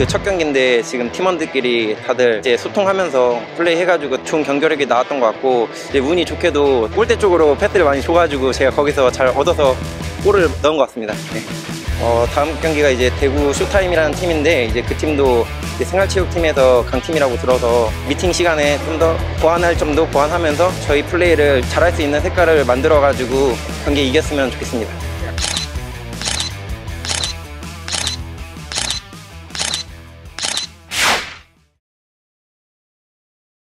그 첫 경기인데 지금 팀원들끼리 다들 이제 소통하면서 플레이해가지고 좋은 경기력이 나왔던 것 같고, 이제 운이 좋게도 골대 쪽으로 패스를 많이 줘가지고 제가 거기서 잘 얻어서 골을 넣은 것 같습니다. 네. 다음 경기가 이제 대구 쇼타임이라는 팀인데, 이제 그 팀도 이제 생활체육팀에서 강팀이라고 들어서 미팅 시간에 좀 더 보완할 점도 보완하면서 저희 플레이를 잘할 수 있는 색깔을 만들어가지고 경기 이겼으면 좋겠습니다.